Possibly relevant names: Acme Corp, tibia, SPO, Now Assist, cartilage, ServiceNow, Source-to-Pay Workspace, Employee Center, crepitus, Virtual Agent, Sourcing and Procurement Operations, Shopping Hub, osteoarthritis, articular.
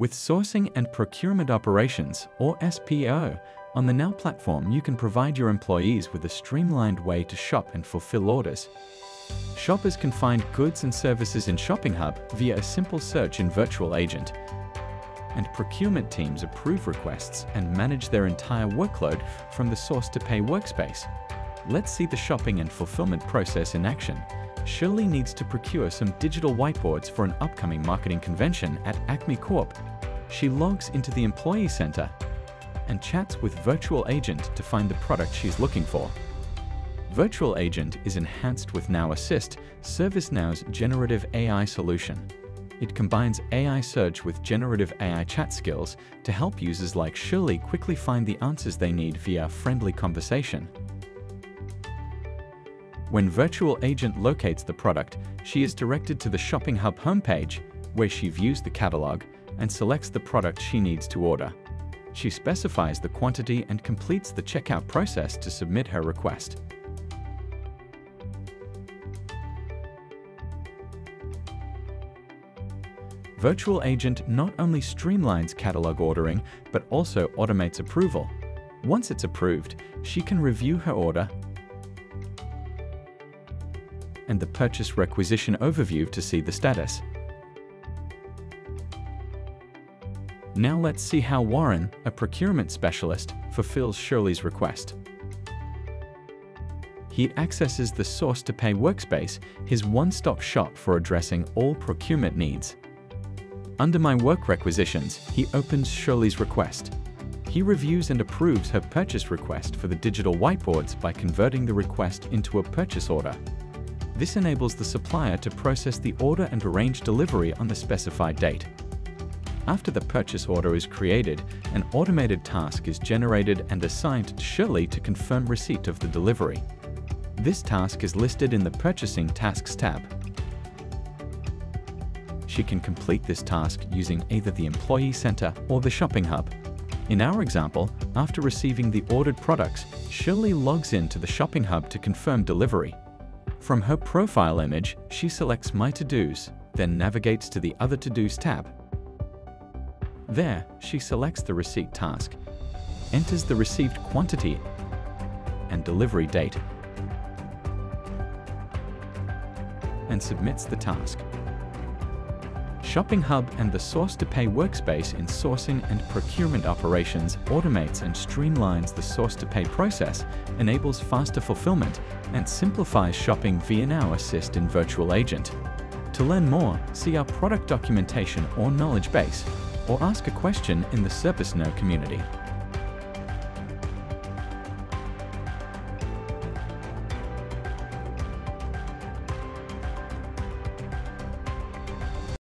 With sourcing and procurement operations, or SPO, on the Now platform, you can provide your employees with a streamlined way to shop and fulfill orders. Shoppers can find goods and services in Shopping Hub via a simple search in Virtual Agent, and procurement teams approve requests and manage their entire workload from the Source-to-Pay Workspace. Let's see the shopping and fulfillment process in action. Shirley needs to procure some digital whiteboards for an upcoming marketing convention at Acme Corp. She logs into the Employee Center and chats with Virtual Agent to find the product she's looking for. Virtual Agent is enhanced with Now Assist, ServiceNow's generative AI solution. It combines AI search with generative AI chat skills to help users like Shirley quickly find the answers they need via friendly conversation. When Virtual Agent locates the product, she is directed to the Shopping Hub homepage, where she views the catalog and selects the product she needs to order. She specifies the quantity and completes the checkout process to submit her request. Virtual Agent not only streamlines catalog ordering, but also automates approval. Once it's approved, she can review her order and the purchase requisition overview to see the status. Now let's see how Warren, a procurement specialist, fulfills Shirley's request. He accesses the Source-to-Pay Workspace, his one-stop shop for addressing all procurement needs. Under My Work Requisitions, he opens Shirley's request. He reviews and approves her purchase request for the digital whiteboards by converting the request into a purchase order. This enables the supplier to process the order and arrange delivery on the specified date. After the purchase order is created, an automated task is generated and assigned to Shirley to confirm receipt of the delivery. This task is listed in the Purchasing Tasks tab. She can complete this task using either the Employee Center or the Shopping Hub. In our example, after receiving the ordered products, Shirley logs into the Shopping Hub to confirm delivery. From her profile image, she selects My To-Dos, then navigates to the Other To-Dos tab. There, she selects the receipt task, enters the received quantity and delivery date, and submits the task. Shopping Hub and the Source-to-Pay Workspace in sourcing and procurement operations automates and streamlines the Source-to-Pay process, enables faster fulfillment, and simplifies shopping via Now Assist in Virtual Agent. To learn more, see our product documentation or knowledge base, or ask a question in the ServiceNow community.